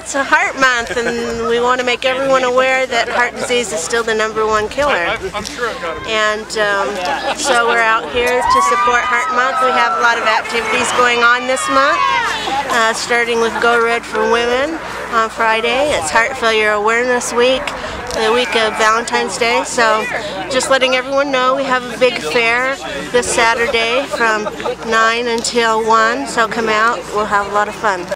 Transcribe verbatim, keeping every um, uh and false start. it's a heart month, and we want to make everyone aware that heart disease is still the number one killer. I'm sure I've got it. And um, so we're out here to support Heart Month. We have a lot of activities going on this month, uh, starting with Go Red for Women on Friday. It's Heart Failure Awareness Week, the week of Valentine's Day, so just letting everyone know we have a big fair this Saturday from nine until one, so come out, we'll have a lot of fun.